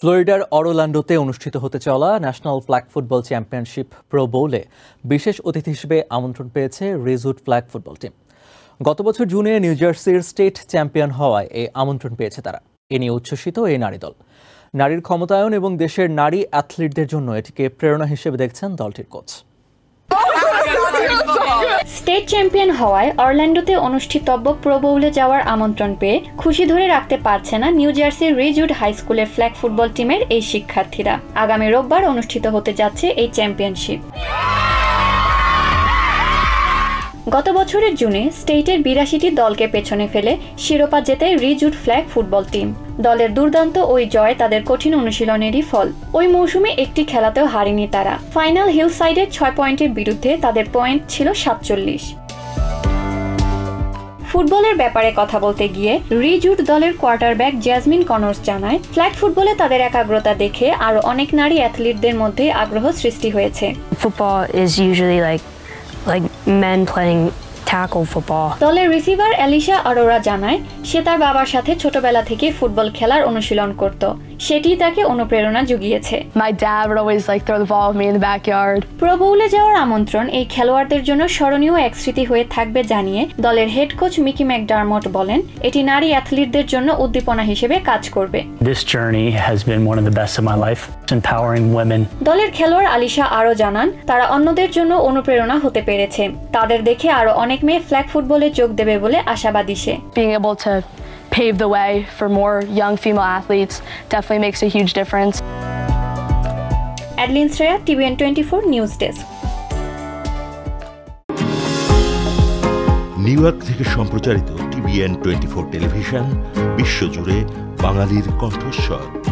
ফ্লোরিডার অরল্যান্ডোতে অনুষ্ঠিত হতে চলা national flag football championship pro বোলে বিশেষ অতিথি হিসেবে আমন্ত্রণ পেয়েছে রিজউড ফ্ল্যাগ ফুটবল টিম। গত বছর জুনে নিউ জার্সির স্টেট চ্যাম্পিয়ন হওয়ায় এই আমন্ত্রণ পেয়েছে তারা। এ নিয়ে উচ্ছ্বসিত এই নারী দল। নারীর ক্ষমতায়ন এবং দেশের নারী অ্যাথলিটদের জন্য এটিকে প্রেরণা হিসেবে দেখছেন দলটির কোচ। স্টেট চ্যাম্পিয়ন হওয়ায় অরল্যান্ডোতে অনুষ্ঠিতব্য প্রো বোলে যাওয়ার আমন্ত্রণ পেয়ে খুশি ধরে রাখতে পারছে না নিউ জার্সির রিজউড হাই স্কুলের ফ্ল্যাগ ফুটবল টিমের এই শিক্ষার্থীরা। আগামী রোববার অনুষ্ঠিত হতে যাচ্ছে এই চ্যাম্পিয়নশিপ। গত বছরের জুনে স্টেটের ৮২টি দলকে পেছনে ফেলে শিরোপা জেতে রিজউড ফ্ল্যাগ ফুটবল টিম। দলের দুর্দান্ত ওই জয় তাদের কঠিন অনুশীলনেরই ফল। ওই মৌসুমে একটি খেলাতেও হারেনি তারা। ফাইনাল হিল সাইডের ৬ পয়েন্টের বিরুদ্ধে তাদের পয়েন্ট ছিল ৪৭। ফুটবলের ব্যাপারে কথা বলতে গিয়ে রিজউড দলের কোয়ার্টারব্যাক জ্যাসমিন কনর্স জানায়, ফ্ল্যাগ ফুটবলে তাদের একাগ্রতা দেখে আরো অনেক নারী অ্যাথলিটদের মধ্যে আগ্রহ সৃষ্টি হয়েছে। Like men playing tackle football. দলের রিসিভার এলিশা অরোরা জানায়, সে তার বাবার সাথে ছোটবেলা থেকে ফুটবল খেলার অনুশীলন করত। সেটি তাকে অনুপ্রেরণা জুগিয়েছে। My dad would always like throw the ball at me in the backyard. Pro বোলে যাওয়ার আমন্ত্রণ এই খেলোয়াড়দের জন্য স্মরণীয় এক স্মৃতি হয়ে থাকবে জানিয়ে দলের হেড কোচ মিকি ম্যাকডারমট বলেন, এটি নারী অ্যাথলিটদের জন্য উদ্দীপনা হিসেবে কাজ করবে। This journey has been one of the best of my life, empowering women. দলের খেলোয়াড় আলিশা আরও জানান, তারা অন্যদের জন্য অনুপ্রেরণা হতে পেরেছে। তাদের দেখে আরো অনেক মেয়ে ফ্ল্যাগ ফুটবলে যোগ দেবে বলে আশাবাদী সে। Pave the way for more young female athletes definitely makes a huge difference. Adeline Straya, TBN24 News Desk. New York থেকে সম্প্রচারিত TBN24 টেলিভিশন বিশ্বজুড়ে বাঙালির কণ্ঠস্বর।